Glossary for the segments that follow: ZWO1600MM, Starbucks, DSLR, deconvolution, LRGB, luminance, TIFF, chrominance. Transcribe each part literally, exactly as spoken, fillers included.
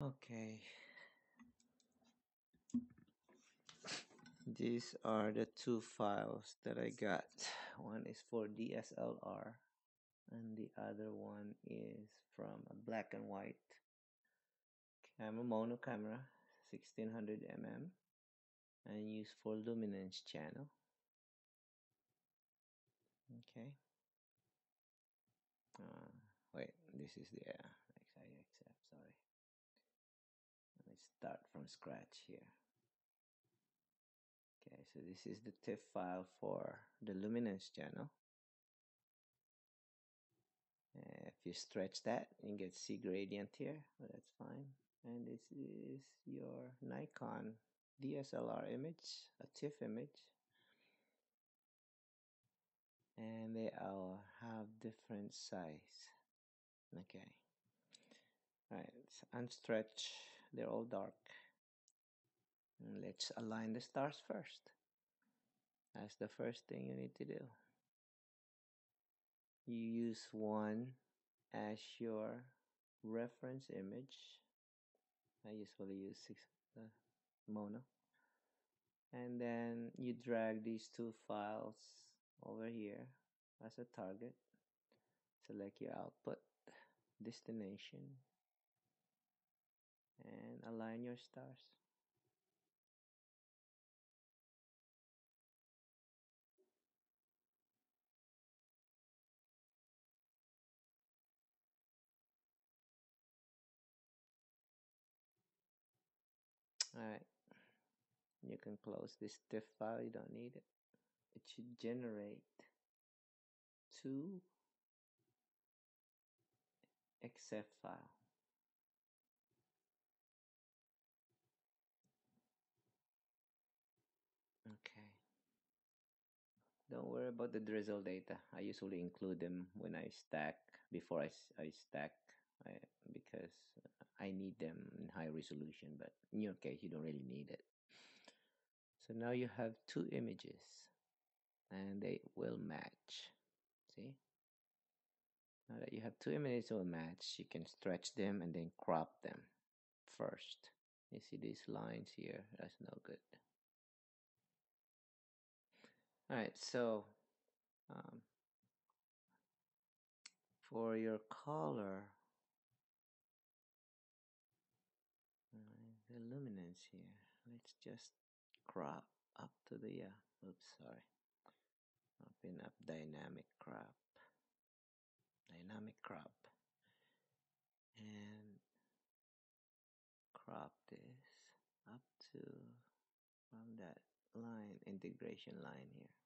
Okay, these are the two files that I got. One is for D S L R and the other one is from a black and white camera, mono camera, sixteen hundred millimeter, and used for luminance channel. Okay, uh, wait, this is the uh, X F, sorry. Let's start from scratch here. Okay, so this is the TIFF file for the luminance channel. Uh, if you stretch that, you get C gradient here, but that's fine. And this is your Nikon D S L R image, a TIFF image. And they all have different size. Okay. Right, let's unstretch, they're all dark. And let's align the stars first. That's the first thing you need to do. You use one as your reference image. I usually use six uh, mono. And then you drag these two files over here as a target. Select your output, destination, and align your stars. Alright, you can close this TIFF file, you don't need it. It should generate two X F files. Okay. Don't worry about the drizzle data. I usually include them when I stack, before I, I stack, I, because I need them in high resolution, but in your case, you don't really need it. So now you have two images, and they will match. See? Now that you have two images that will match, you can stretch them and then crop them first. You see these lines here? That's no good. Alright, so um, for your color, the luminance here, let's just crop up to the, uh, oops, sorry, open up dynamic crop, dynamic crop, and crop this up to, from that line, integration line here.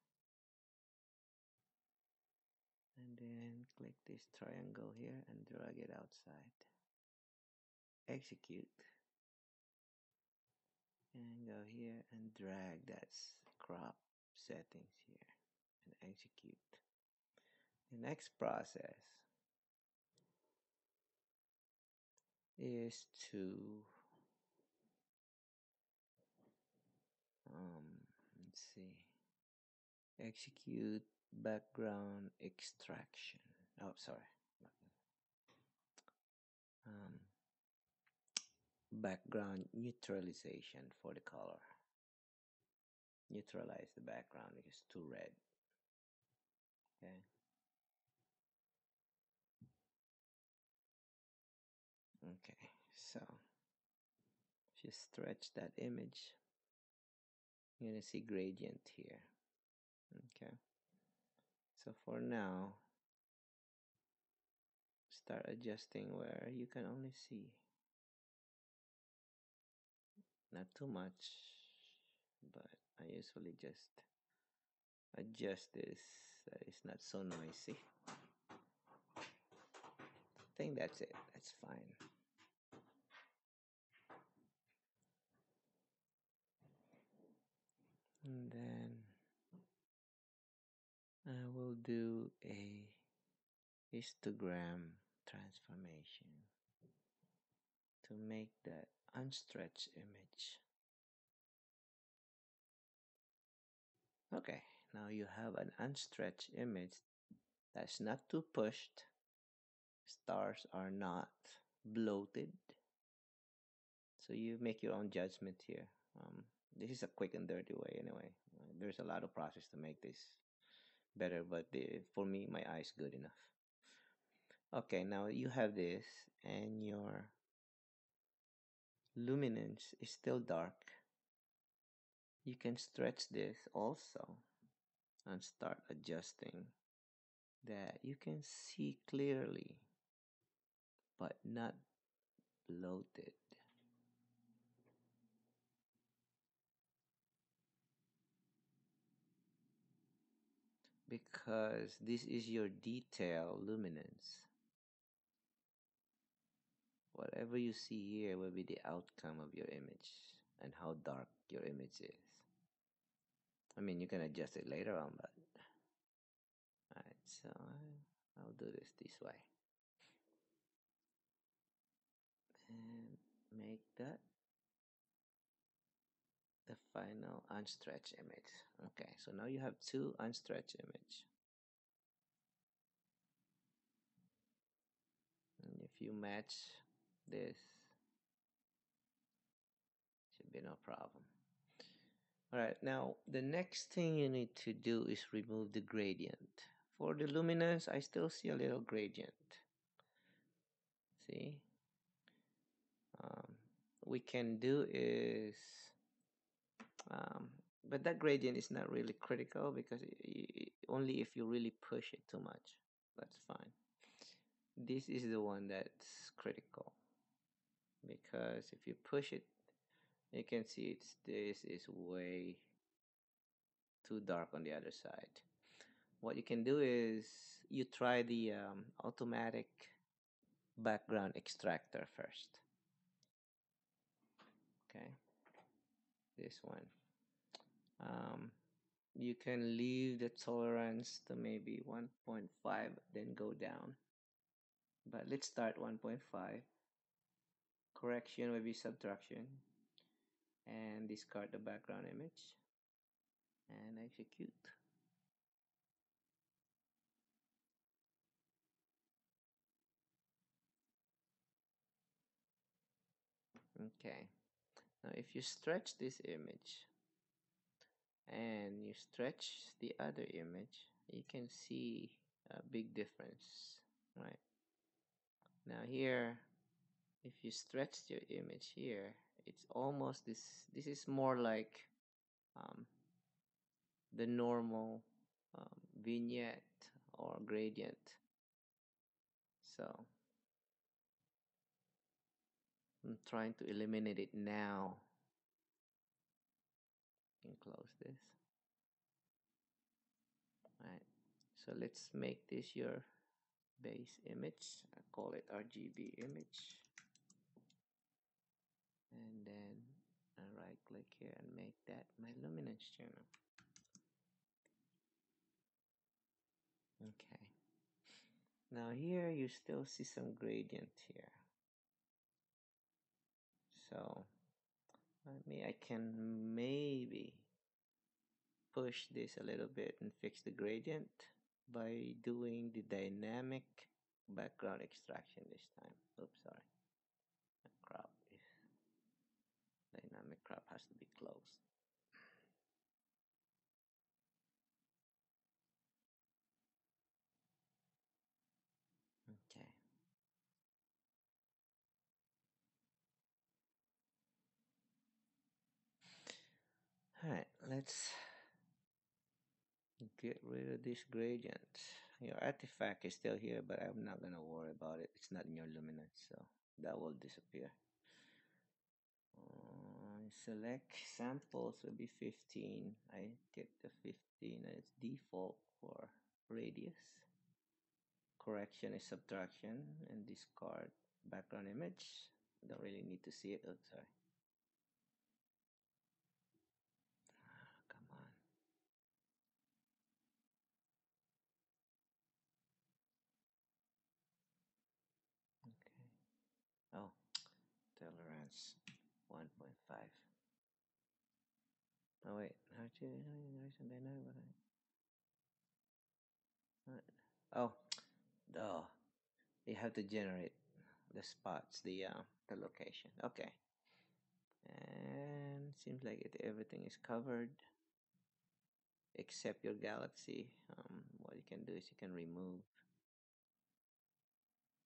And then click this triangle here and drag it outside. Execute. And go here and drag that crop settings here and execute. The next process is to, um, let's see, execute background extraction. Oh, sorry. Um, background neutralization for the color. Neutralize the background because it's too red. Okay. Okay, so if you stretch that image, you're gonna see gradient here. Okay. So for now, start adjusting where you can only see. Not too much, but I usually just adjust this so it's not so noisy. I think that's it, that's fine. And then I will do a histogram transformation to make that unstretched image. Okay, now you have an unstretched image that's not too pushed. Stars are not bloated. So you make your own judgment here. Um, this is a quick and dirty way anyway. There's a lot of process to make this better, but the, for me, my eye is good enough. Okay, now you have this and your luminance is still dark. You can stretch this also and start adjusting that. You can see clearly, but not bloated. Because this is your detail luminance. Whatever you see here will be the outcome of your image and how dark your image is. I mean, you can adjust it later on, but alright, so I'll do this this way and make that the final unstretched image. Okay, so now you have two unstretched images. And if you match this, should be no problem. All right, now the next thing you need to do is remove the gradient. For the luminance, I still see a little gradient. See? Um, what we can do is Um, but that gradient is not really critical, because it, it, only if you really push it too much, that's fine. This is the one that's critical, because if you push it, you can see it's, this is way too dark on the other side. What you can do is you try the um, automatic background extractor first. Okay, this one, um, you can leave the tolerance to maybe one point five, then go down, but let's start one point five. Correction will be subtraction, and discard the background image and execute. Okay, now if you stretch this image and you stretch the other image, you can see a big difference, right? Now here, if you stretch your image here, it's almost this, this is more like um, the normal um, vignette or gradient. So I'm trying to eliminate it now. You can close this. All right. So let's make this your base image. I call it R G B image. And then I right click here and make that my luminance channel. Okay. Now here you still see some gradient here. So I mean, I can maybe push this a little bit and fix the gradient by doing the dynamic background extraction this time. Oops, sorry. The crop is dynamic crop has to be closed. Okay. Alright, let's get rid of this gradient. Your artifact is still here, but I'm not gonna worry about it. It's not in your luminance, so that will disappear. Uh, select samples will be fifteen. I get the fifteen as default for radius. Correction is subtraction, and discard background image. Don't really need to see it. Oh, sorry. Come on. Okay. Oh, tolerance one point five. Oh wait, how do you know what I? Oh, duh. You have to generate the spots, the uh, the location. Okay. seems like it everything is covered except your galaxy. Um, what you can do is you can remove.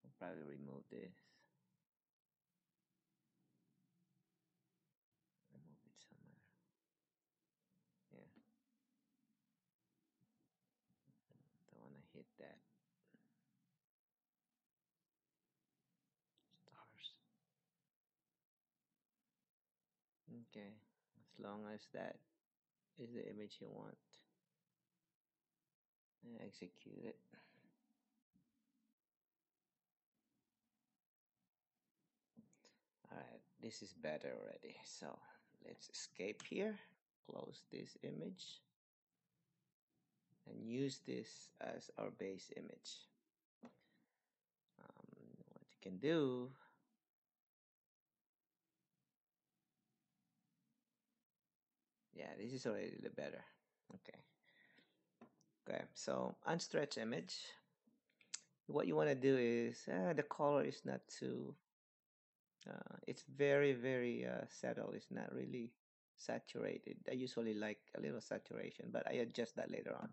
I'll probably remove this. Remove it somewhere. Yeah. Don't wanna hit that. Stars. Okay. As long as that is the image you want. And execute it. Alright, this is better already, so let's escape here, close this image, and use this as our base image. Um, what you can do, yeah, this is already a little better. Okay, okay, so unstretch image. What you want to do is, uh, the color is not too Uh, it's very very uh, subtle. It's not really saturated. I usually like a little saturation, but I adjust that later on.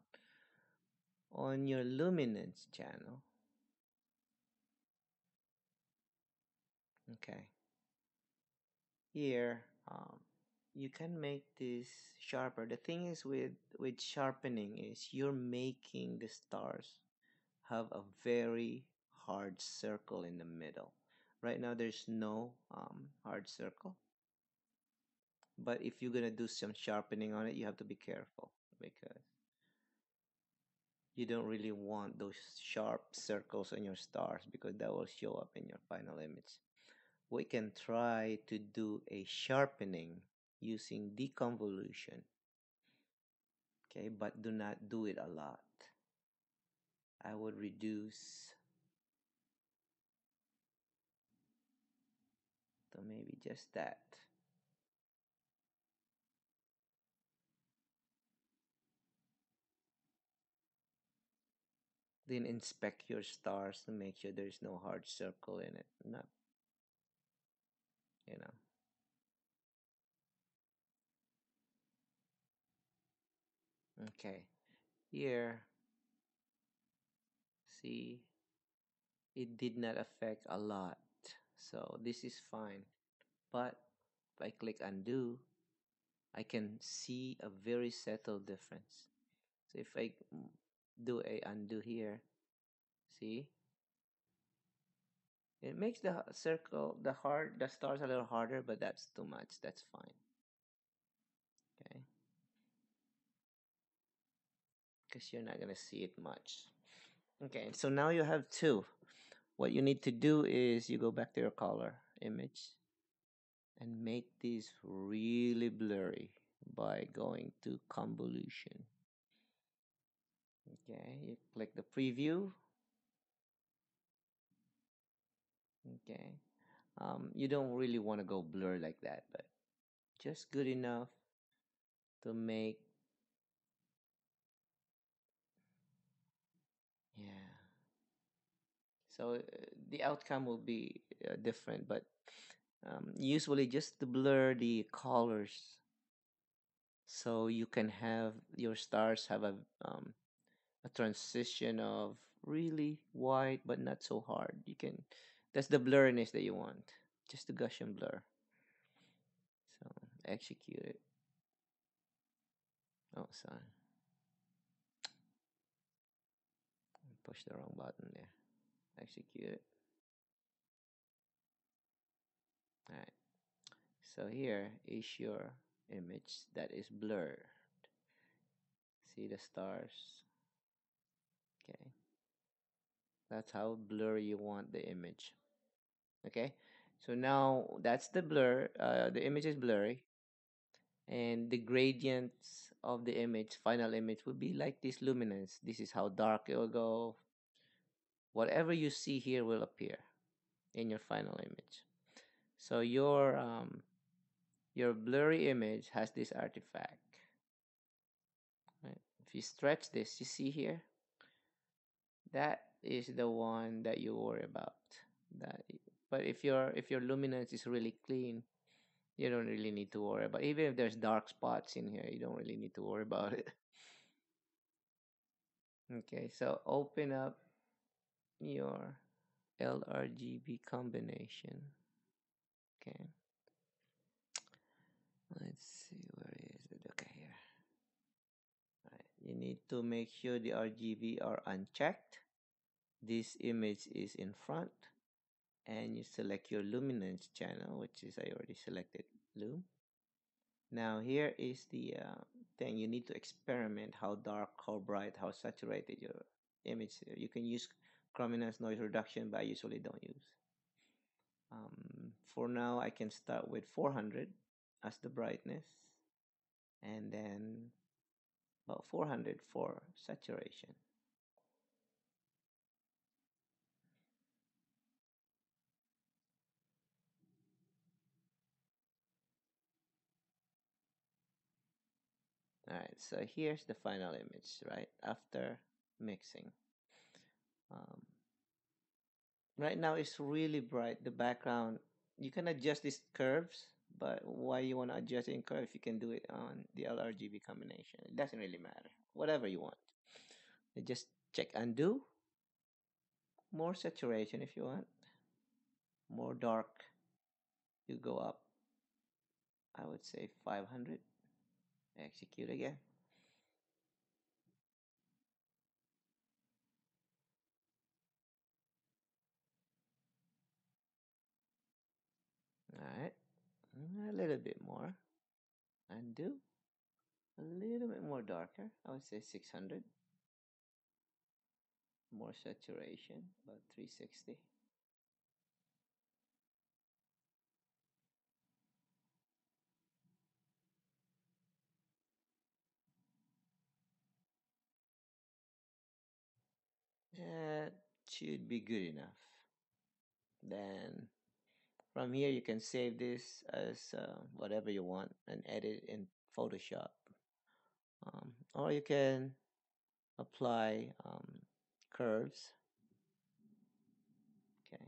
On your luminance channel, okay, here um, you can make this sharper. The thing is with with sharpening is you're making the stars have a very hard circle in the middle. Right now there's no um, hard circle, but if you're gonna do some sharpening on it, you have to be careful because you don't really want those sharp circles on your stars because that will show up in your final image. We can try to do a sharpening using deconvolution, okay, but do not do it a lot. I would reduce so maybe just that. Then inspect your stars to make sure there's no hard circle in it. Not, you know. Okay. Here. See, it did not affect a lot. So this is fine, but if I click undo, I can see a very subtle difference. So if I do a undo here, see, it makes the circle, the hard, the stars a little harder, but that's too much. That's fine. Okay, because you're not gonna see it much. Okay, so now you have two. What you need to do is you go back to your color image and make this really blurry by going to convolution. Okay, you click the preview. Okay, um, you don't really want to go blur like that, but just good enough to make, yeah. So the outcome will be uh, different, but um, usually just to blur the colors so you can have your stars have a, um, a transition of really white but not so hard. You can, that's the blurriness that you want, just to gush and blur. So execute it. Oh, sorry. I pushed the wrong button there. Execute it. All right, so here is your image that is blurred. See the stars? Okay, that's how blurry you want the image. Okay, so now that's the blur, uh, the image is blurry, and the gradients of the image, final image, will be like this luminance. This is how dark it will go. Whatever you see here will appear in your final image. So your um, your blurry image has this artifact. Right? If you stretch this, you see here, that is the one that you worry about. That, but if your if your luminance is really clean, you don't really need to worry about it. Even if there's dark spots in here, you don't really need to worry about it. Okay, so open up your L R G B combination. Okay, let's see, where is it? Okay, here. All right. You need to make sure the R G B are unchecked. This image is in front, and you select your luminance channel, which is I already selected blue. Now here is the uh, thing. You need to experiment how dark, how bright, how saturated your image is. You can use chrominance noise reduction, but I usually don't use. Um, for now, I can start with four hundred as the brightness, and then about four hundred for saturation. Alright, so here's the final image, right, after mixing. Um, right now it's really bright, the background. You can adjust these curves, but why you want to adjust in curve? You can do it on the L R G B combination. It doesn't really matter, whatever you want. You just check undo, more saturation if you want, more dark, you go up, I would say five hundred. Execute again. All right, a little bit more. Undo. A little bit more darker. I would say six hundred. More saturation, about three sixty. That should be good enough. Then from here you can save this as uh, whatever you want and edit in Photoshop, um, or you can apply um, curves. Okay,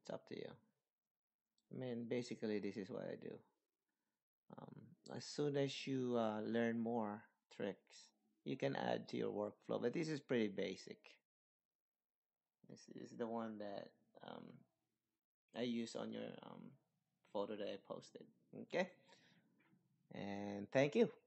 it's up to you. I mean, basically this is what I do. Um, as soon as you uh, learn more tricks, you can add to your workflow, but this is pretty basic. This is the one that um, I use on your um, photo that I posted. Okay, and thank you.